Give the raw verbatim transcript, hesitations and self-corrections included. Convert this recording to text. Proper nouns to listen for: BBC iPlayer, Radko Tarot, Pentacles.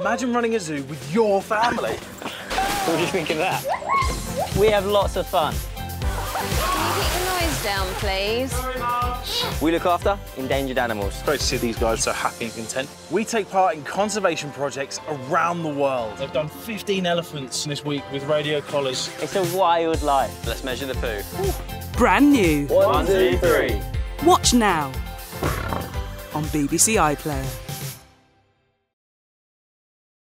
Imagine running a zoo with your family. What do you think of that? We have lots of fun. Can you keep the noise down, please? Sorry, Mum. We look after endangered animals. Great to see these guys so happy and content. We take part in conservation projects around the world. They've done fifteen elephants this week with radio collars. It's a wild life. Let's measure the poo. Brand new. One, two, three. Watch now on B B C iPlayer.